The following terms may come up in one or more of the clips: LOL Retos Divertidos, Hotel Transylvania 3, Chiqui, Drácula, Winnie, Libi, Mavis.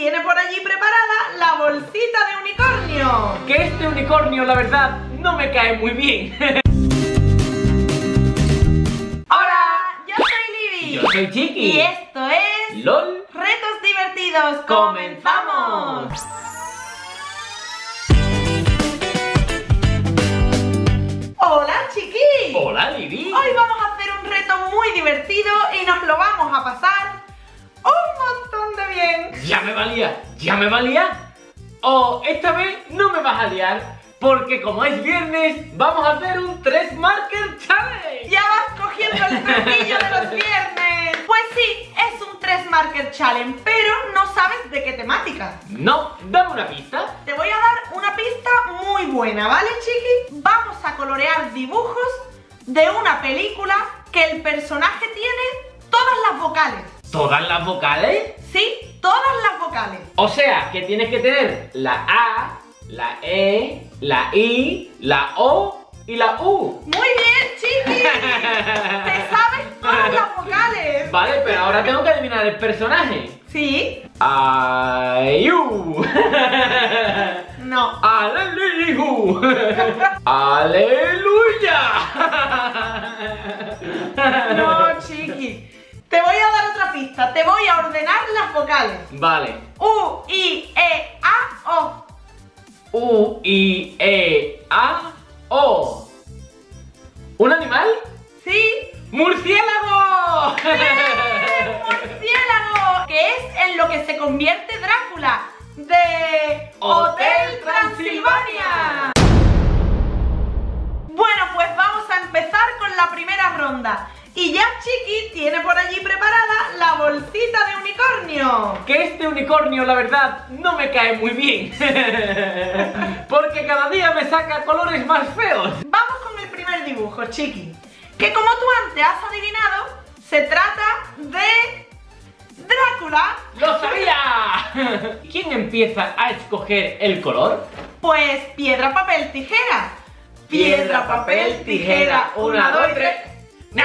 tiene por allí preparada la bolsita de unicornio. Que este unicornio, la verdad, no me cae muy bien. Hola, yo soy Libby. Yo soy Chiqui. Y esto es... LOL Retos Divertidos. ¡Comenzamos! Hola, Chiqui. Hola, Libby. Hoy vamos a hacer un reto muy divertido y nos lo vamos a pasar un montón de bien. Ya me valía, ya me valía. O esta vez no me vas a liar, porque como es viernes, vamos a hacer un 3 marker challenge. Ya vas cogiendo el platillo de los viernes. Pues sí, es un 3 marker challenge, pero no sabes de qué temática. No, dame una pista. Te voy a dar una pista muy buena, ¿vale, Chiqui? Vamos a colorear dibujos de una película que el personaje tiene todas las vocales. ¿Todas las vocales? Sí, todas las vocales. O sea, que tienes que tener la A, la E, la I, la O y la U. ¡Muy bien, Chiqui! ¡Te sabes todas las vocales! Vale, pero ahora tengo que adivinar el personaje. ¿Sí? Ayú. No. Alelu. ¡Aleluya! No, Chiqui. Te voy a dar otra pista. Te voy a ordenar las vocales. Vale. U, I, E, A, O. U, I, E, A, O. ¿Un animal? Sí. ¡Murciélago! ¡Bien! ¡Murciélago! Que es en lo que se convierte Drácula de Hotel Transilvania. Bueno, pues vamos a empezar con la primera ronda. Y ya Chiqui tiene por allí preparada la bolsita de unicornio. Que este unicornio, la verdad, no me cae muy bien. Porque cada día me saca colores más feos. Vamos con el primer dibujo, Chiqui. Que como tú antes has adivinado, se trata de... ¡Drácula! ¡Lo sabía! ¿Quién empieza a escoger el color? Pues piedra, papel, tijera. Piedra, papel, tijera. Una, dos, tres... ¡Nah!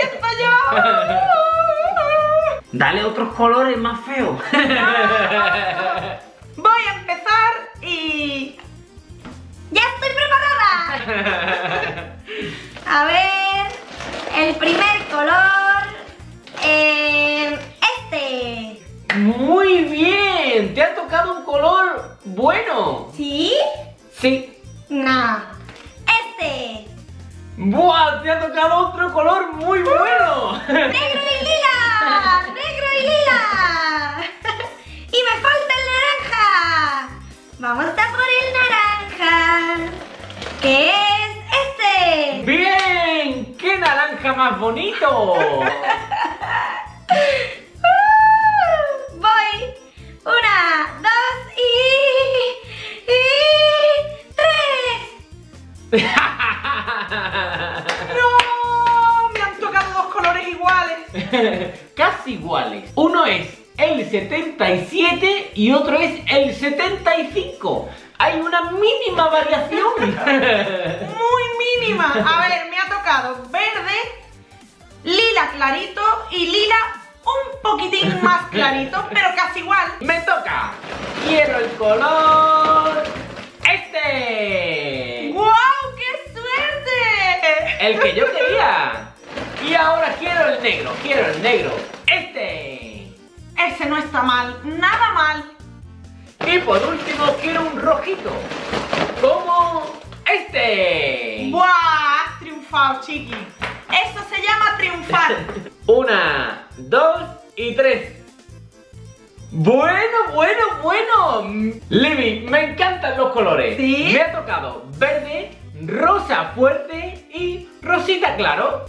¡Esto yo! Dale otros colores más feos. Voy a empezar y... ¡Ya estoy preparada! A ver... El primer color... este. ¡Muy bien! ¡Te ha tocado un color bueno! ¿Sí? Sí. No. Este. ¡Buah! ¡Te ha tocado otro color muy bueno! ¡Negro y lila! ¡Negro y lila! ¡Y me falta el naranja! ¡Vamos a por el naranja! ¿Qué es este? ¡Bien! ¡Qué naranja más bonito! Voy. Una, dos y tres. ¡No! Me han tocado dos colores iguales. Casi iguales. Uno es el 77 y otro es el 75. Hay una mínima variación. Muy mínima. A ver, me ha tocado verde, lila clarito y lila un poquitín más clarito, pero casi igual. Me toca. Quiero el color este. ¡Guau! ¡Qué suerte! El que yo quería. Y ahora quiero el negro este. Ese no está mal, nada mal. Y por último quiero un rojito, como este. ¡Guau! Has triunfado, Chiqui. Eso se llama triunfar. Una, dos y tres. Bueno, bueno, bueno. Libby, me encantan los colores. ¿Sí? Me ha tocado verde, rosa fuerte y rosita claro.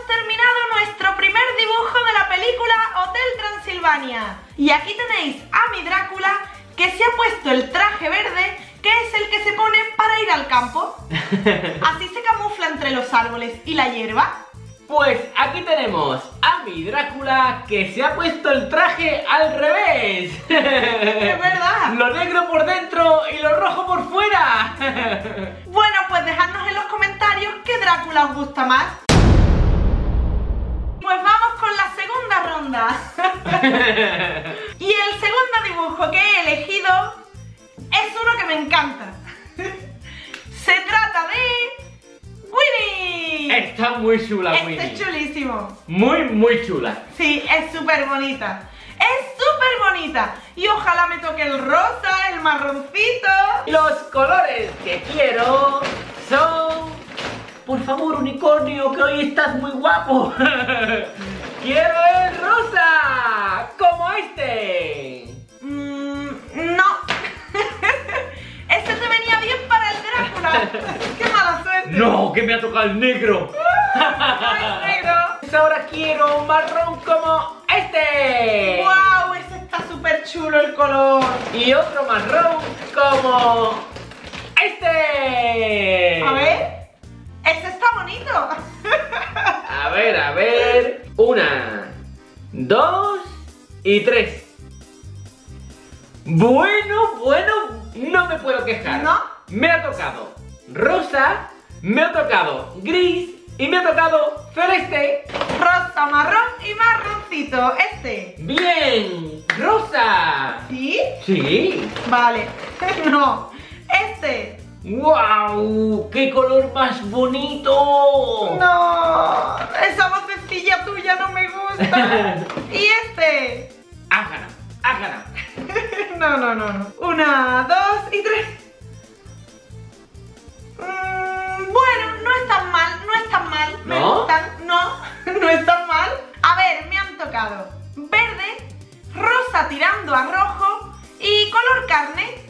hemos terminado nuestro primer dibujo de la película Hotel Transilvania. Y aquí tenéis a mi Drácula, que se ha puesto el traje verde, que es el que se pone para ir al campo. Así se camufla entre los árboles y la hierba. Pues aquí tenemos a mi Drácula, que se ha puesto el traje al revés. Es verdad. Lo negro por dentro y lo rojo por fuera. Bueno, pues dejadnos en los comentarios qué Drácula os gusta más. Pues vamos con la segunda ronda. Y el segundo dibujo que he elegido es uno que me encanta. Se trata de Winnie. Está muy chula, Winnie. Es chulísimo. Muy, muy chula. Sí, es súper bonita. Es súper bonita. Y ojalá me toque el rosa, el marroncito. Los colores que quiero son... Por favor, unicornio, que hoy estás muy guapo. Quiero el rosa, como este. Este te venía bien para el Drácula. ¡Qué mala suerte! ¡No, que me ha tocado el negro! ¡No es negro! Pues ahora quiero un marrón como este. ¡Wow! Este está súper chulo el color. Y otro marrón como este. A ver. Este está bonito. A ver. 1, 2 y 3. Bueno, no me puedo quejar. ¿No? Me ha tocado rosa, me ha tocado gris y me ha tocado celeste. Rosa, marrón y marroncito, este. Bien, rosa. ¿Sí? Sí. Vale, no, este. ¡Wow! ¡Qué color más bonito! No, esa vocecilla tuya no me gusta. ¿Y este? Ágana, ágana. No. 1, 2 y 3. Bueno, no es tan mal, Me gustan, no es tan mal. A ver, me han tocado verde, rosa tirando a rojo y color carne.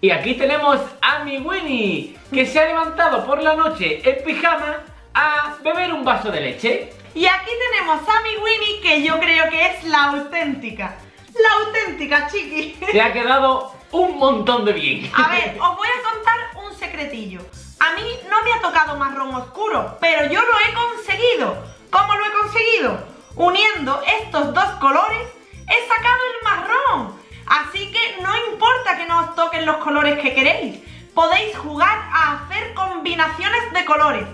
Y aquí tenemos a mi Winnie, que se ha levantado por la noche en pijama a beber un vaso de leche. Y aquí tenemos a mi Winnie, que yo creo que es la auténtica. La auténtica, chiqui. Se ha quedado un montón de bien. A ver, os voy a contar un secretillo. A mí no me ha tocado marrón oscuro, pero yo lo he conseguido. ¿Cómo lo he conseguido? Uniendo estos dos colores he sacado el marrón. Así que no importa que no os toquen los colores que queréis, podéis jugar a hacer combinaciones de colores.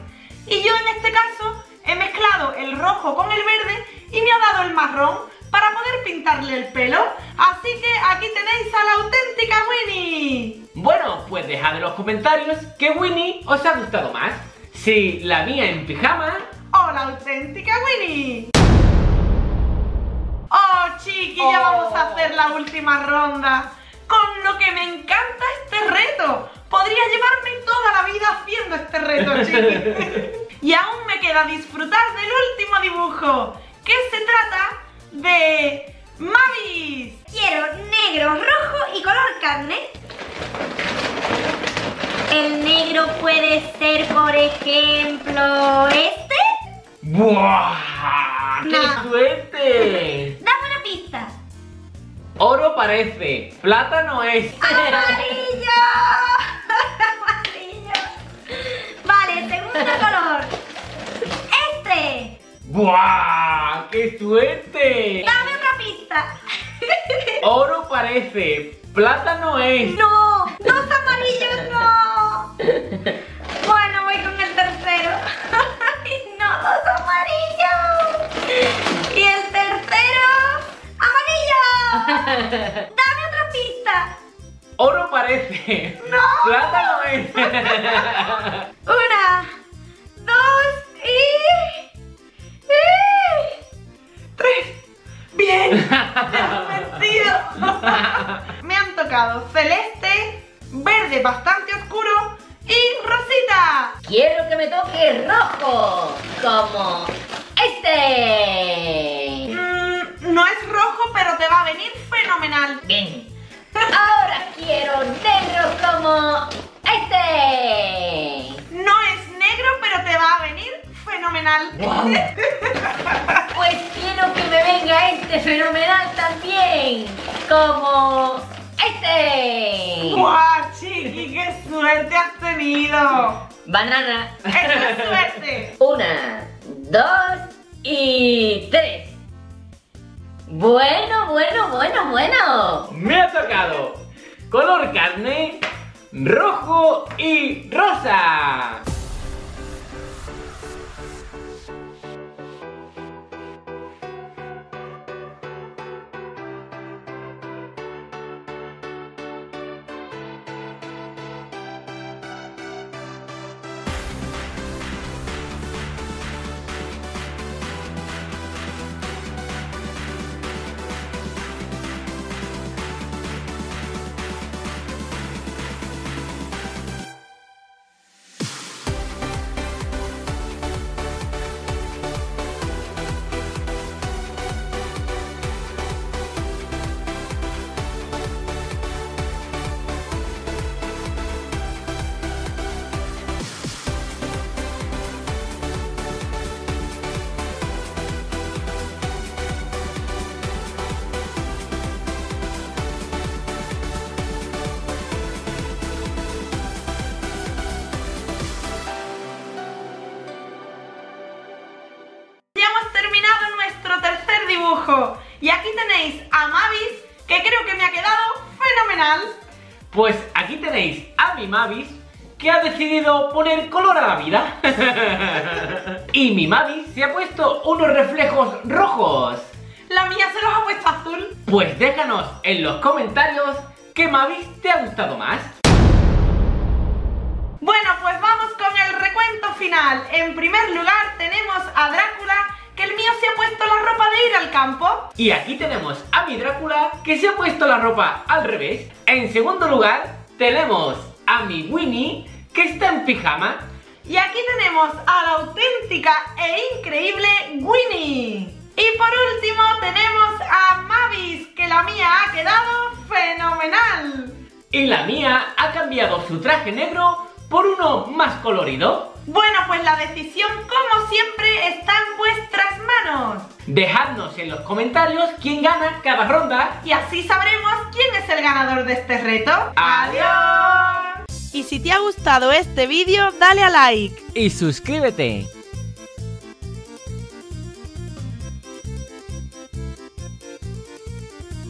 Y yo en este caso he mezclado el rojo con el verde y me ha dado el marrón para poder pintarle el pelo. Así que aquí tenéis a la auténtica Winnie. Bueno, pues dejad en los comentarios qué Winnie os ha gustado más. Si la mía en pijama o la auténtica Winnie. ¡Oh, chiqui! Ya vamos a hacer la última ronda. Con lo que me encanta este reto. Podría llevarme toda la vida haciendo este reto, chiqui. Y aún me queda disfrutar del último dibujo, que se trata de... ¡Mavis! Quiero negro, rojo y color carne. El negro puede ser, por ejemplo, este. ¡Buah! ¡Qué suerte! Dame una pista. Oro parece, plata no es. ¡Amarillo! ¡Amarillo! Vale, otro color. ¡Este! ¡Buah! ¡Qué suerte! Dame otra pista. Oro parece, plátano es. ¡No! ¡Dos amarillos no! Bueno, voy con el tercero. ¡Ay, no! ¡Dos amarillos! ¡Y el tercero! ¡Amarillo! ¡Dame otra pista! Oro parece. ¡No! ¡Plátano es! Una, dos y... tres. ¡Bien! Me han tocado celeste, verde bastante oscuro y rosita. Quiero que me toque rojo, como este. No es rojo, pero te va a venir fenomenal. Bien. Ahora quiero negro como este. No es negro, pero te va a venir fenomenal. Wow. Pues quiero que me venga este fenomenal también, como este. ¡Guau, Chiqui! ¡Qué suerte has tenido! Banana. ¡Esa es suerte! Una, dos y tres. Bueno, bueno, bueno, bueno. Me ha tocado color carne, rojo y rosa. Y aquí tenéis a Mavis, que creo que me ha quedado fenomenal. Pues aquí tenéis a mi Mavis, que ha decidido poner color a la vida. Y mi Mavis se ha puesto unos reflejos rojos. La mía se los ha puesto azul. Pues déjanos en los comentarios qué Mavis te ha gustado más. Bueno, pues vamos con el recuento final. En primer lugar tenemos a Drácula, que el mío se ha puesto la ropa de ir al campo. Y aquí tenemos a mi Drácula, que se ha puesto la ropa al revés. En segundo lugar tenemos a mi Winnie, que está en pijama. Y aquí tenemos a la auténtica e increíble Winnie. Y por último tenemos a Mavis, que la mía ha quedado fenomenal. Y la mía ha cambiado su traje negro por uno más colorido. Bueno, pues la decisión, como siempre, está en vuestras manos. Dejadnos en los comentarios quién gana cada ronda. Y así sabremos quién es el ganador de este reto. ¡Adiós! Y si te ha gustado este vídeo, dale a like. Y suscríbete.